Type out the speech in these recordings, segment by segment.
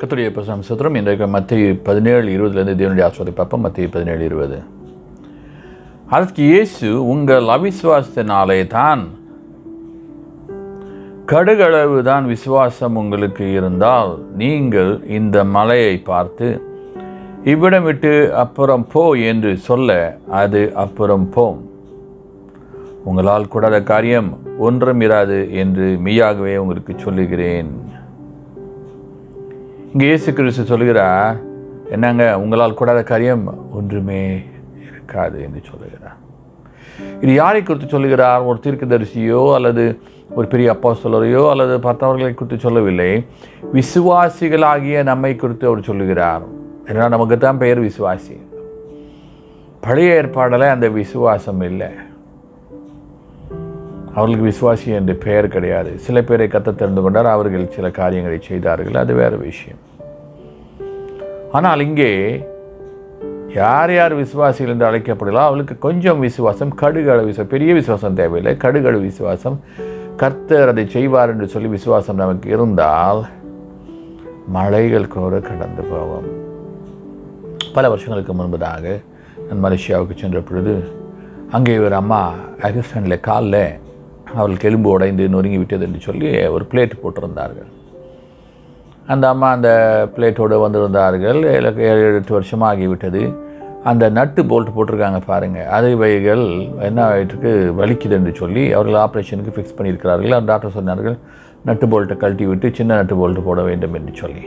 கர்த்தருடைய பிரசம்சத்திரம் இன்றைக்கு மத்தேயு 17:20 தேவனுடைய ஆசீர்வாதத்தை பார்ப்போம். மத்தேயு 17:20. அதற்கு இயேசு, உங்கள் அவிசுவாசத்தினாலே தான், கடுகளவு தான் விசுவாசம் உங்களுக்கு இருந்தால் நீங்கள் இந்த மலையை பார்த்து இவ்விடம் விட்டு அப்புறம் போ என்று சொல்ல அது அப்புறம் போம். உங்களால் கூடாத காரியம் ஒன்றும் இராது என்று மெய்யாகவே உங்களுக்கு சொல்லுகிறேன். இங்கே இயேசு கிறிஸ்து சொல்கிறார், என்னங்க, உங்களால் கூடாத காரியம் ஒன்றுமே இருக்காது என்று சொல்லுகிறார். இது யாரை குறித்து சொல்லுகிறார்? ஒரு தீர்க்கதரிசியோ அல்லது ஒரு பெரிய அப்போஸ்தலரையோ அல்லது மற்றவர்களை குறித்து சொல்லவில்லை, விசுவாசிகளாகிய நம்மை குறித்து அவர் சொல்லுகிறார். ஏன்னா நமக்கு தான் பெயர் விசுவாசி. பழைய ஏற்பாடில் அந்த விசுவாசம் இல்லை, அவர்களுக்கு விசுவாசி என்று பெயர் கிடையாது. சில பேரை கர்த்தர் தெரிந்து கொண்டார், அவர்கள் சில காரியங்களை செய்தார்கள், அது வேறு விஷயம். ஆனால் இங்கே யார் யார் விசுவாசிகள் என்று அழைக்கப்படலாம், அவளுக்கு கொஞ்சம் விசுவாசம், கடுகளவு விசுவாசம், பெரிய விசுவாசம் தேவையில்லை, கடுகளவு விசுவாசம், கர்த்தர் அதை செய்வார் என்று சொல்லி விசுவாசம் நமக்கு இருந்தால் மலைகள் கூட கடந்து போவோம். பல வருஷங்களுக்கு முன்பதாக நான் மலேசியாவுக்கு சென்ற பொழுது அங்கே ஒரு அம்மா ஆக்சிடெண்டில் காலில் அவளுக்கு எலும்பு உடைந்து நொறுங்கி விட்டது என்று சொல்லி ஒரு பிளேட் போட்டிருந்தார்கள். அந்த அம்மா அந்த பிளேட்டோடு வந்திருந்தார்கள். 7-8 வருஷமாக ஆகிவிட்டது. அந்த நட்டு போல்ட் போட்டிருக்காங்க பாருங்கள், அது வைகள் என்ன ஆகிட்டுருக்கு, வலிக்குது என்று சொல்லி அவர்கள் ஆப்ரேஷனுக்கு ஃபிக்ஸ் பண்ணியிருக்கிறார்கள். அந்த டாக்டர் சொன்னார்கள், நட்டு போல்ட்டை கழட்டி விட்டு சின்ன நட்டு போல்ட்டு போட வேண்டும் என்று சொல்லி.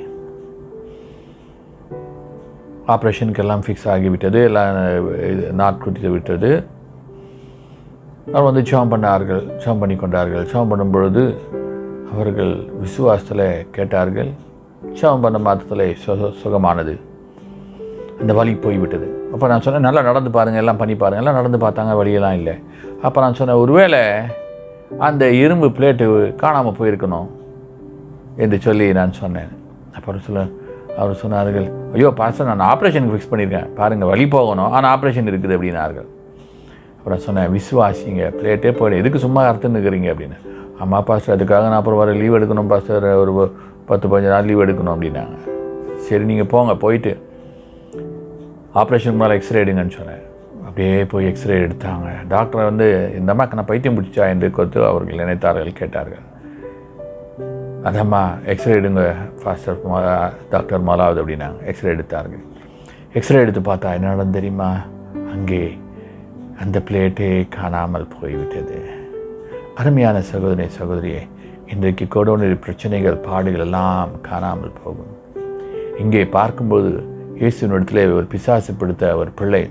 ஆப்ரேஷனுக்கெல்லாம் ஃபிக்ஸ் ஆகிவிட்டது, எல்லாம் நாட்குடித்து விட்டது. அவர் வந்து ஜெபம் பண்ணார்கள், ஜெபம் பண்ணி கொண்டார்கள். ஜெபம் பண்ணும் பொழுது அவர்கள் விசுவாசத்தில் கேட்டார்கள். ஜெபம் பண்ண மாத்திரத்தில் சுகமானது, அந்த வலி போய்விட்டது. அப்போ நான் சொன்னேன், நல்லா நடந்து பாருங்கள், எல்லாம் பண்ணி பாருங்கள். எல்லாம் நடந்து பார்த்தாங்க, வழியெல்லாம் இல்லை. அப்போ நான் சொன்னேன், ஒருவேளை அந்த இரும்பு பிளேட்டு காணாமல் போயிருக்கணும் என்று சொல்லி நான் சொன்னேன். அப்புறம் அவர் சொன்னார்கள், ஐயோ பாஸ்டர், நான் ஆப்ரேஷனுக்கு ஃபிக்ஸ் பண்ணியிருக்கேன் பாருங்கள், வழி போகணும், ஆனால் ஆப்ரேஷன் இருக்குது அப்படின்னார்கள். அப்புறம் சொன்னேன், விசுவாசிங்க, பிளேட்டே போய்டு, எதுக்கு சும்மா அறுத்துன்னு இருக்கிறீங்க அப்படின்னு. அம்மா பாஸ்டர், அதுக்காக நான் அப்புறம் வர லீவ் எடுக்கணும் பாஸ்டர், ஒரு 10-15 நாள் லீவ் எடுக்கணும் அப்படின்னாங்க. சரி நீங்கள் போங்க, போயிட்டு ஆப்ரேஷனுக்கு முன்னால் எக்ஸ்ரே எடுங்கன்னு சொன்னேன். அப்படியே போய் எக்ஸ்ரே எடுத்தாங்க. டாக்டரை வந்து, இந்த அம்மாவுக்கு நான் பைத்தியம் பிடிச்சா என்று கொடுத்து அவர்கள் நினைத்தார்கள், கேட்டார்கள். அதம்மா எக்ஸ்ரே எடுங்க ஃபாஸ்டர், டாக்டர் மாலாவது அப்படின்னாங்க. எக்ஸ்ரே எடுத்தார்கள். எக்ஸ்ரே எடுத்து பார்த்தா என்ன தெரியுமா, அங்கே அந்த பிளேட்டே காணாமல் போய்விட்டது. அருமையான சகோதரி சகோதரியே, இன்றைக்கு கொரோனா பிரச்சனைகள் பாடுகள் எல்லாம் காணாமல் போகும். இங்கே பார்க்கும்போது இயேசுனிடத்தில் ஒரு பிசாசு பிடித்த ஒரு பிள்ளை,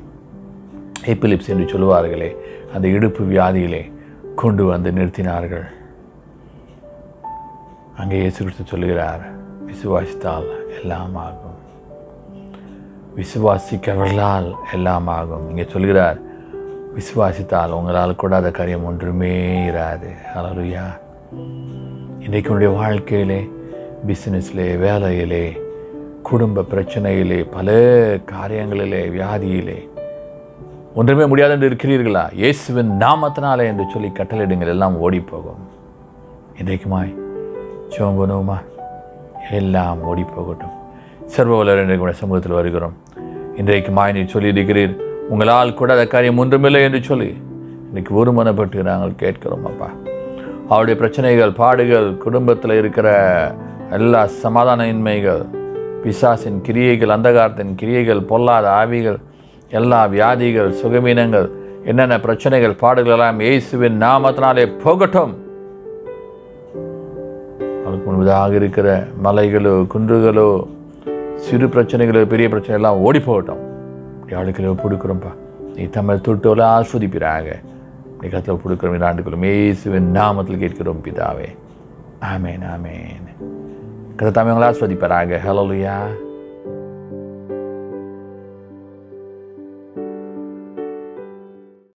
எபிலிப்ஸ் என்று சொல்லுவார்களே, அந்த இடுப்பு வியாதியிலே கொண்டு வந்து நிறுத்தினார்கள். அங்கே இயேசு கிறிஸ்து சொல்கிறார், விசுவாசித்தால் எல்லாம் ஆகும், விசுவாசிக்கிறவர்களால் எல்லாம் ஆகும். இங்கே சொல்கிறார், விசுவாசித்தால் உங்களால் கூடாத காரியம் ஒன்றுமே இராது. ஹல்லேலூயா. இன்றைக்கு உன்னுடைய வாழ்க்கையிலே, பிஸ்னஸ்லே, வேலையிலே, குடும்ப பிரச்சனையிலே, பல காரியங்களிலே, வியாதியிலே ஒன்றுமே முடியாது என்று இருக்கிறீர்களா? இயேசுவின் நாமத்தினாலே என்று சொல்லி கட்டளையிடுங்கள், எல்லாம் ஓடிப்போகும். இன்றைக்குமாய் சோம்பனோமா, எல்லாம் ஓடி போகட்டும். சர்வ வல்லவர் இன்றைக்கு உடைய சமூகத்தில் வருகிறோம். இன்றைக்கு மாய் நீ சொல்லியிருக்கிறீர், உங்களால் கூட அந்த காரியம் ஒன்றுமில்லை என்று சொல்லி இன்றைக்கு ஒரு மனப்பட்டு நாங்கள் கேட்கிறோம் அப்பா. அவருடைய பிரச்சனைகள், பாடுகள், குடும்பத்தில் இருக்கிற எல்லா சமாதான இன்மைகள், பிசாசின் கிரியைகள், அந்தகாரத்தின் கிரியைகள், பொல்லாத ஆவிகள், எல்லா வியாதிகள், சுகமீனங்கள், என்னென்ன பிரச்சனைகள், பாடுகள் எல்லாம் இயேசுவின் நாமத்தினாலே போகட்டும். அவருக்கு முன்பதாக இருக்கிற மலைகளோ, குன்றுகளோ, சிறு பிரச்சனைகளோ, பெரிய பிரச்சனை எல்லாம் ஓடி போகட்டும். ஆளுக்களோ கொடுக்குறோம்ப்பா, நீ தமிழ் தொட்டோல ஆஸ்வதிப்பிறாங்க, நீ கத்தில் கொடுக்குறோம், இந்த ஆண்டுக்குள்ளும் இயேசுவின் நாமத்தில் கேட்கிறோம் பிதாவே. ஆமேன், ஆமேன். கதை தமிழ் ஆஸ்வதிப்பறாங்க. ஹல்லேலூயா.